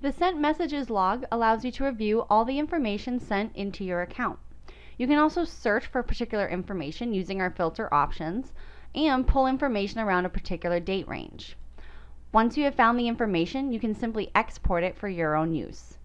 The sent messages log allows you to review all the information sent into your account. You can also search for particular information using our filter options and pull information around a particular date range. Once you have found the information, you can simply export it for your own use.